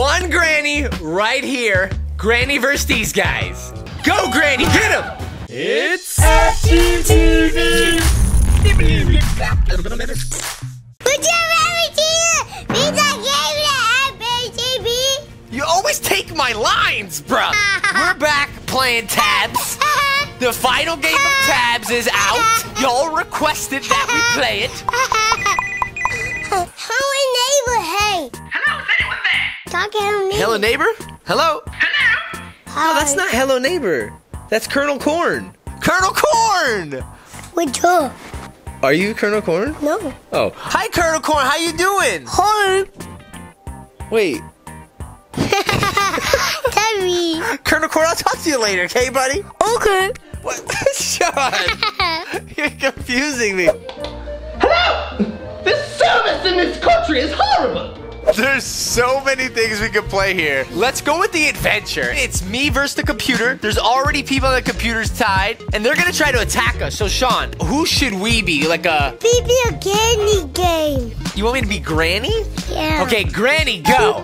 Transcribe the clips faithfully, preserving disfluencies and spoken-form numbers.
one Granny right here. Granny versus these guys. Go, Granny, get him! It's F G T E E V E R. Would you rather do these are games at F G T E E V E R? You always take my lines, bruh. We're back playing Tabs. The final game of Tabs is out. Y'all requested that we play it. Hello Neighbor, hey. Hello, is anyone there? Talk Hello Neighbor. Hello Neighbor? Hello? Hello? Hi. No, that's not Hello Neighbor. That's Colonel Corn. Colonel Corn! What's up? Are you Colonel Corn? No. Oh. Hi, Colonel Corn. How you doing? Hi. Wait. Sorry. Colonel Corn, I'll talk to you later, okay, buddy? Okay. What? Shawn, you're confusing me. Hello! The service in this country is horrible. There's so many things we could play here. Let's go with the adventure. It's me versus the computer. There's already people on the computer's side, and they're gonna try to attack us. So, Shawn, who should we be? Like a... Be be a granny game. You want me to be Granny? Yeah. Okay, Granny, go.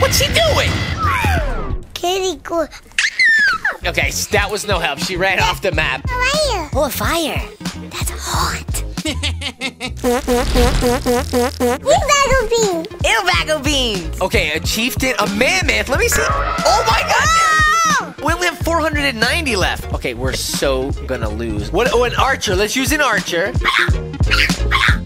What's she doing? Granny, go. Okay, that was no help. She ran off the map. Fire. Oh, fire. That's hot. Ew, bagel beans! Ew, bagel beans! Okay, a chieftain, a mammoth. Let me see. Oh my god! Oh! We only have four hundred ninety left. Okay, we're so gonna lose. What? Oh, an archer. Let's use an archer.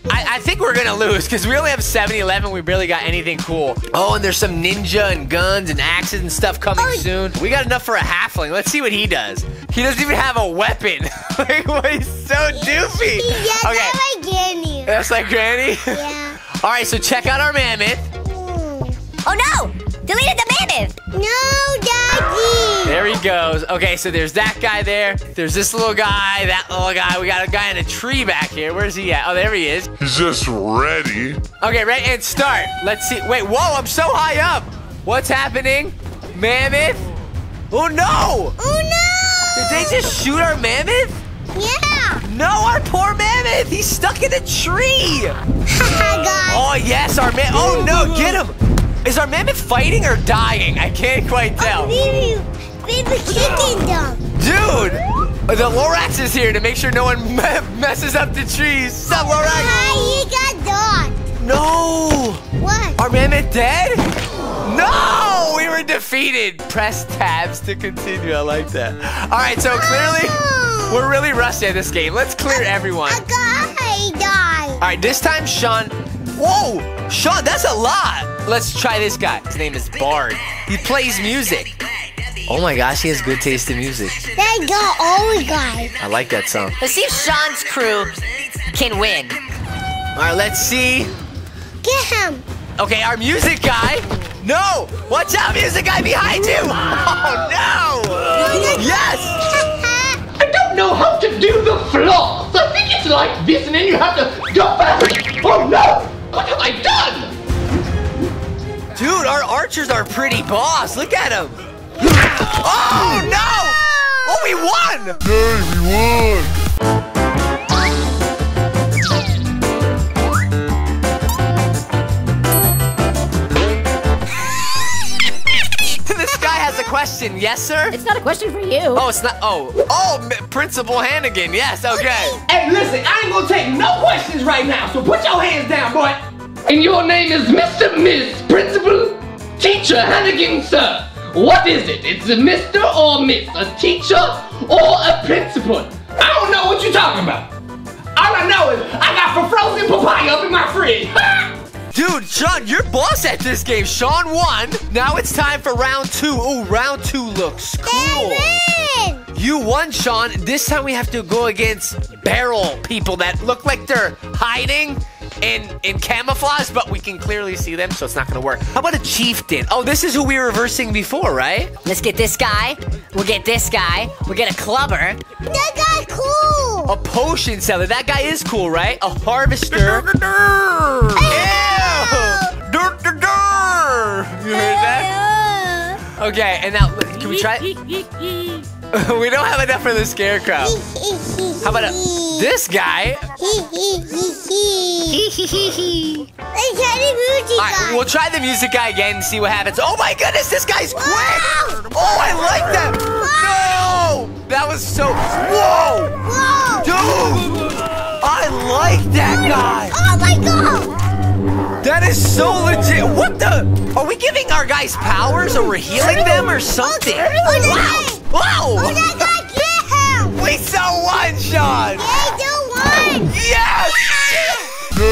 I, I think we're gonna lose because we only have seven eleven. We barely got anything cool. Oh, and there's some ninja and guns and axes and stuff coming oh. soon. We got enough for a halfling. Let's see what he does. He doesn't even have a weapon. Like, what? He's so doofy. Yeah, okay. That's like Granny. That's like Granny? Yeah. All right, so check out our mammoth. Mm. Oh, no. Deleted the mammoth. No, Daddy. There he goes. Okay, so there's that guy there. There's this little guy, that little guy. We got a guy in a tree back here. Where's he at? Oh, there he is. He's just ready. Okay, ready and start. Let's see. Wait, whoa, I'm so high up. What's happening? Mammoth. Oh, no. Oh, no. Did they just shoot our mammoth? Yeah. No, our poor mammoth. He's stuck in a tree. Oh, yes, our mammoth. Oh, no, get him. Is our mammoth fighting or dying? I can't quite tell. Oh, baby, baby chicken dog. Dude, the Lorax is here to make sure no one me messes up the trees. Stop, Lorax. Ah, he got dogged. No. What? Our mammoth dead? No, we were defeated. Press tabs to continue. I like that. All right, so clearly oh. we're really rushed at this game. Let's clear I, everyone. I got died. All right, this time, Shawn. Whoa, Shawn, that's a lot. Let's try this guy. His name is Bard. He plays music. Oh my gosh, he has good taste in music. They got all the guys. I like that song. Let's see if Shawn's crew can win. All right, let's see. Get him. Okay, our music guy. No! Watch out, music guy behind you! Oh no! Yes! I don't know how to do the floss! I think it's like this and then you have to jump out! Oh no! What have I done? Dude, our archers are pretty boss! Look at them! Oh no! Oh, we won! Hey, we won! Question, yes, sir? It's not a question for you. Oh, it's not. Oh, oh, Principal Hannigan. Yes, okay. Hey, listen, I ain't gonna take no questions right now, so put your hands down, boy. And your name is Mister Miss Principal Teacher Hannigan, sir. What is it? It's a Mister or Miss, a teacher or a principal? I don't know what you're talking about. All I know is I got frozen papaya up in my fridge. Dude, Shawn, you're boss at this game. Shawn won. Now it's time for round two. Ooh, round two looks cool. You won, Shawn. This time we have to go against barrel people that look like they're hiding in, in camouflage, but we can clearly see them, so it's not going to work. How about a chieftain? Oh, this is who we were reversing before, right? Let's get this guy. We'll get this guy. We'll get a clubber. That guy's cool. A potion seller. That guy is cool, right? A harvester. Yeah. You heard that? Okay, and now, can we try it? We don't have enough for the scarecrow. How about a, this guy? Alright, we'll try the music guy again and see what happens. Oh my goodness, this guy's quick! Whoa. Oh, I like that! Whoa. No! That was so... Whoa! Whoa. Dude! I like that guy! Oh my god! That is so legit! What the... Are we giving our guys powers or we're healing them or something? Oh, wow! Wow! Oh, that guy killed! We saw one, Shawn! Hey, dude! Yes! Hey, we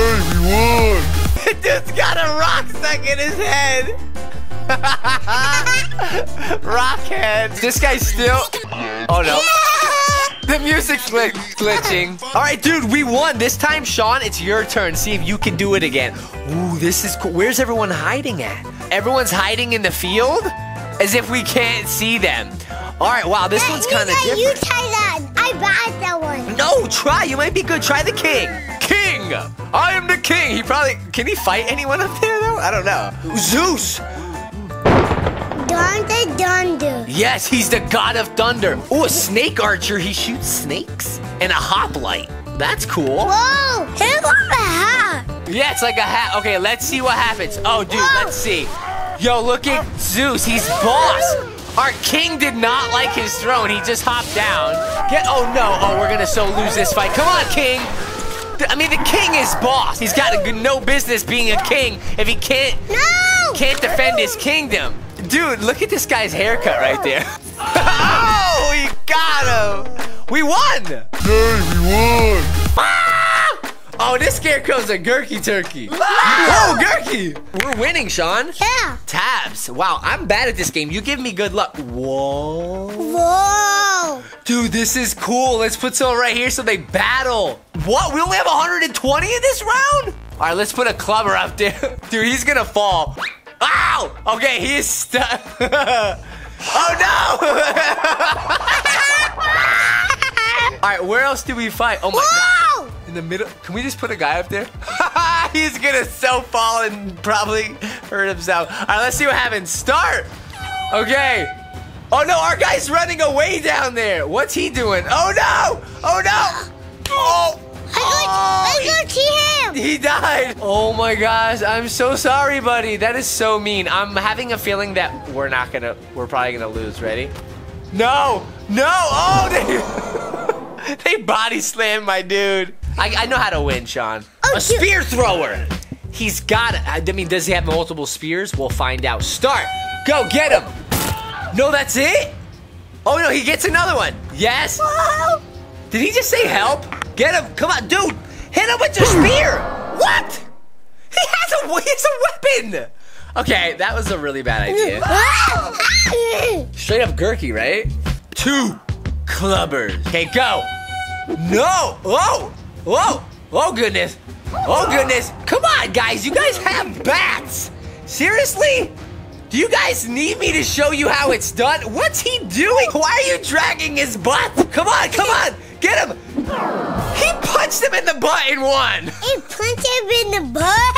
won! The dude's got a rock stuck in his head! Rock head! This guy's still... Oh no. The music's glitching. Alright, dude, we won. This time, Shawn, it's your turn. See if you can do it again. Ooh, this is cool. Where's everyone hiding at? Everyone's hiding in the field? As if we can't see them. Alright, wow, this that one's kind of different. You try that. I bought that one. No, try. You might be good. Try the king. King! I am the king. He probably... Can he fight anyone up there, though? I don't know. Zeus! Thunder, thunder. Yes, he's the god of thunder. Oh, a snake archer. He shoots snakes. And a hoplite. That's cool. Whoa! Here's a hat. Yeah, it's like a hat. Okay, let's see what happens. Oh, dude, Whoa. let's see. Yo, look at uh, Zeus. He's boss. Our king did not like his throne. He just hopped down. Get, oh no, oh, we're gonna so lose this fight. Come on, king. The, I mean, the king is boss. He's got a, no business being a king if he can't, no! can't defend his kingdom. Dude, look at this guy's haircut right there. Oh, he got him. We won. Hey, we won. Ah! Oh, this scarecrow's a gherky turkey. Ah! Oh, gherky. We're winning, Shawn. Yeah. Tabs. Wow, I'm bad at this game. You give me good luck. Whoa. Whoa. Dude, this is cool. Let's put someone right here so they battle. What? We only have one hundred twenty in this round? All right, let's put a clubber up there. Dude, he's going to fall. Ow! Okay, he is stuck. Oh, no. All right, where else do we fight? Oh, my Whoa! God. In the middle. Can we just put a guy up there? He's going to so fall and probably hurt himself. All right, let's see what happens. Start. Okay. Oh, no. Our guy's running away down there. What's he doing? Oh, no. Oh, no. Oh. Oh, I got him. He died. Oh, my gosh. I'm so sorry, buddy. That is so mean. I'm having a feeling that we're not going to. We're probably going to lose. Ready? No. No. Oh, they, they body slammed my dude. I, I know how to win, Shawn. Oh, a spear thrower. He's got it. I mean, does he have multiple spears? We'll find out. Start. Go get him. No, that's it? Oh, no, he gets another one. Yes. Whoa. Did he just say help? Get him. Come on, dude. Hit him with your spear. What? He has a, it's a weapon. Okay, that was a really bad idea. Straight up gherky, right? Two clubbers. Okay, go. No. Whoa. Whoa! Oh, goodness. Oh, goodness. Come on, guys. You guys have bats. Seriously? Do you guys need me to show you how it's done? What's he doing? Why are you dragging his butt? Come on, come on. Get him. He punched him in the butt and won. He punched him in the butt?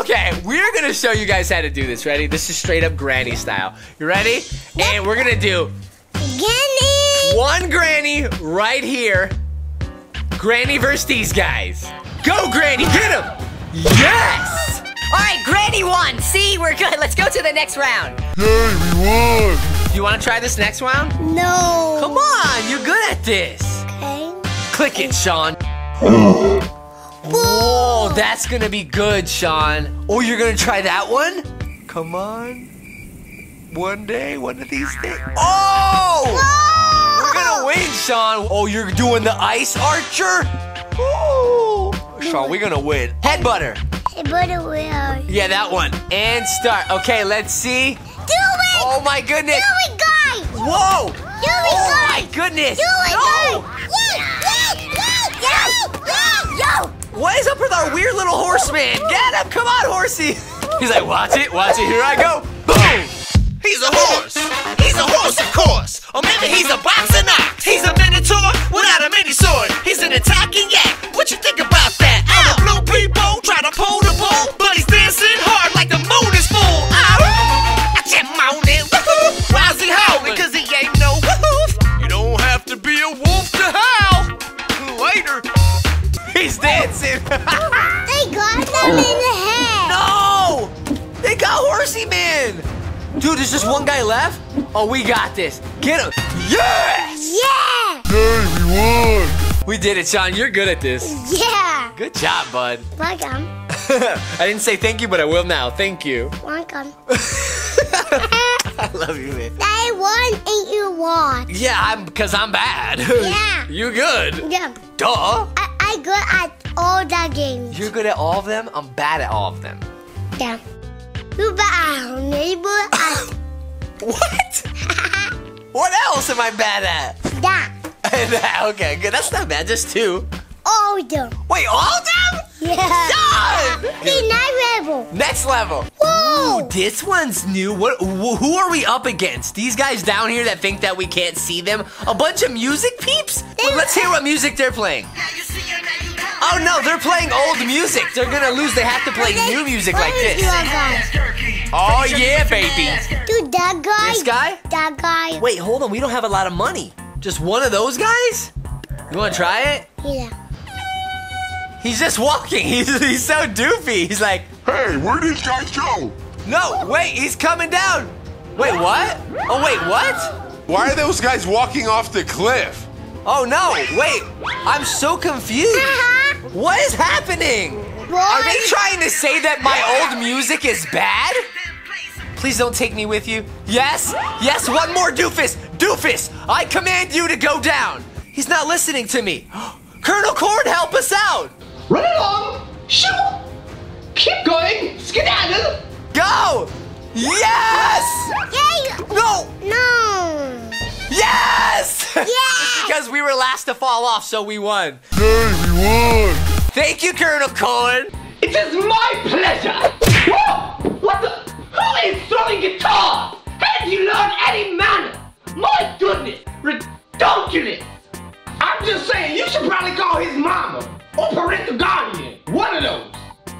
Okay, we're going to show you guys how to do this. Ready? This is straight up granny style. You ready? And we're going to do... Granny. One granny right here. Granny versus these guys. Go, Granny, get him! Yes! All right, Granny won. See, we're good. Let's go to the next round. Yay, we won! You want to try this next round? No. Come on, you're good at this. Okay. Click it, Shawn. Whoa, that's going to be good, Shawn. Oh, you're going to try that one? Come on. One day, one of these days. Oh! Whoa! You're gonna win, Shawn. Oh, you're doing the ice archer? Ooh. Shawn, we're gonna win. Head butter. Head butter will. Yeah, that one. And start. Okay, let's see. Do it! Oh my goodness. Do it, guy! Whoa! Do it, oh guy! My goodness! Do it, no! Guy! Yo! What is up with our weird little horseman? Get him! Come on, horsey! He's like, watch it, watch it, here I go. Boom! He's a horse. He's a horse, of course. Or maybe he's a boxing ox. He's a minotaur without a mini sword. He's an attacking yak. What you think about that? All the blue people try to pull the bull, but he's dancing hard like the moon is full. Ah, I check my own name. Why's he howling? Because he ain't no wolf. You don't have to be a wolf to howl. Later. He's dancing. They got him in the head! No! They got Horsey Man! Dude, there's just one guy left? Oh, we got this. Get him. Yes! Yeah! Hey, we won! We did it, Shawn. You're good at this. Yeah! Good job, bud. Welcome. I didn't say thank you, but I will now. Thank you. Welcome. I love you, man. I won and you won. Yeah, I'm because I'm bad. Yeah. You good. Yeah. Duh. I, I good at all the games. You're good at all of them? I'm bad at all of them. Yeah. You're bad at Hello Neighbor. At what? What else am I bad at? That. That. Okay, good. That's not bad. Just two. All of them. Wait, all of them? Yeah. Done. Okay, next level. Next level. Whoa. Ooh, this one's new. What? Who are we up against? These guys down here that think that we can't see them? A bunch of music peeps? Well, let's hear what music they're playing. Oh no, they're playing old music. They're gonna lose. They have to play new music like this. Oh yeah, baby. Dude, that guy. This guy? That guy. Wait, hold on. We don't have a lot of money. Just one of those guys? You wanna try it? Yeah. He's just walking. He's, he's so doofy. He's like, hey, where did these guys go? No, wait, he's coming down. Wait, what? Oh, wait, what? Why are those guys walking off the cliff? Oh, no, wait. I'm so confused. Uh-huh. What is happening? What? Are they trying to say that my old music is bad? Please don't take me with you. Yes, yes, one more doofus. Doofus, I command you to go down. He's not listening to me. Colonel Corn, help us out. Run along! Shoot! Keep going! Skedaddle! Go! Yes! Yay! No! No! Yes! Yeah! It's because we were last to fall off, so we won. Yay, we won! Thank you, Colonel Corn! It is my pleasure! Whoa! What the? Who is throwing guitar? How did you learn any manner? My goodness! Ridiculous! I'm just saying, you should probably call his mama. Or parental guardian, one of those.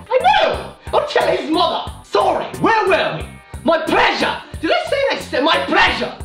I know. I'll tell his mother. Sorry, where were we? My pleasure. Did I say that? I said my pleasure.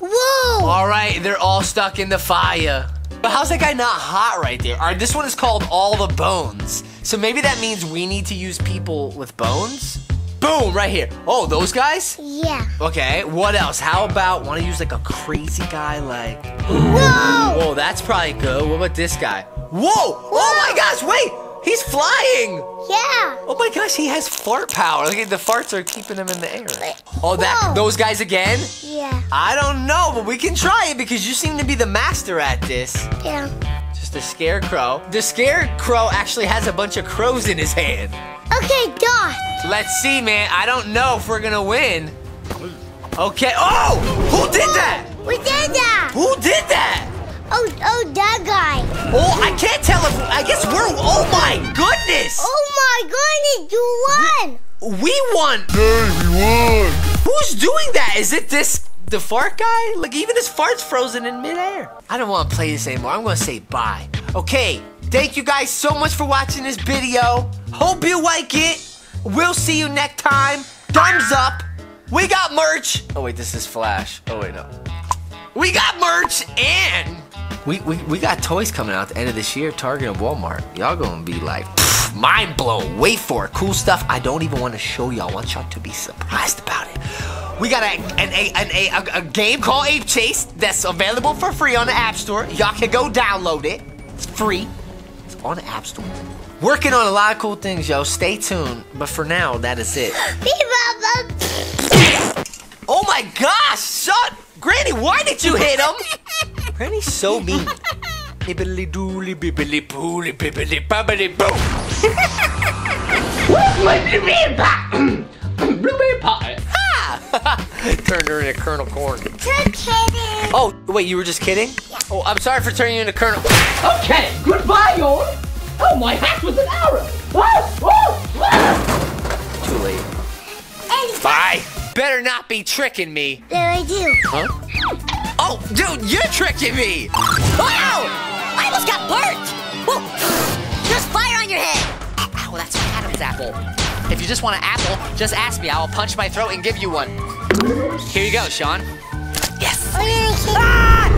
Whoa. All right, they're all stuck in the fire. But how's that guy not hot right there? All right, this one is called All the Bones. So maybe that means we need to use people with bones? Boom, right here. Oh, those guys? Yeah. Okay, what else? How about, want to use like a crazy guy like... Whoa! Whoa, that's probably good. What about this guy? Whoa! Whoa! Oh my gosh, wait! He's flying! Yeah! Oh my gosh, he has fart power. Look, the farts are keeping him in the air. Wait. Oh, that Whoa. Those guys again? Yeah. I don't know, but we can try it because you seem to be the master at this. Yeah. Just a scarecrow. The scarecrow actually has a bunch of crows in his hand. Okay, Dot. Let's see, man. I don't know if we're gonna win. Okay. Oh! Who did Whoa. That? We did that! Who did that? Oh, oh, that guy. Oh, I can't tell if, I guess we're, oh my goodness. Oh my goodness, you won. We, we won. Hey, we won. Who's doing that? Is it this, the fart guy? Look, even his fart's frozen in midair. I don't want to play this anymore. I'm going to say bye. Okay, thank you guys so much for watching this video. Hope you like it. We'll see you next time. Thumbs up. We got merch. Oh, wait, this is Flash. Oh, wait, no. We got merch and... We, we, we got toys coming out at the end of this year, Target and Walmart. Y'all gonna be like, mind blown. Wait for it. Cool stuff I don't even want to show y'all. I want y'all to be surprised about it. We got a, an, a, an, a, a game called Ape Chase that's available for free on the App Store. Y'all can go download it. It's free. It's on the App Store. Working on a lot of cool things, yo. Stay tuned. But for now, that is it. Oh my gosh, shut. Granny, why did you hit him? Granny's so mean. Bibbly dooley, bibbly pooly, bibbly bubbly boo. Where's my blueberry pie? Blueberry pie. Ha! Turned her into Colonel Corn. Just kidding. Oh, wait, you were just kidding? Yeah. Oh, I'm sorry for turning you into Colonel. Okay, goodbye, y'all. Oh, my hat was an arrow. Oh, oh, oh. Too late. Bye. Better not be tricking me. There I do. Huh? Oh, dude, you're tricking me! Wow! I almost got burnt! Whoa! There's fire on your head! Ow, that's an Adam's apple. If you just want an apple, just ask me. I will punch my throat and give you one. Here you go, Shawn. Yes! Ah!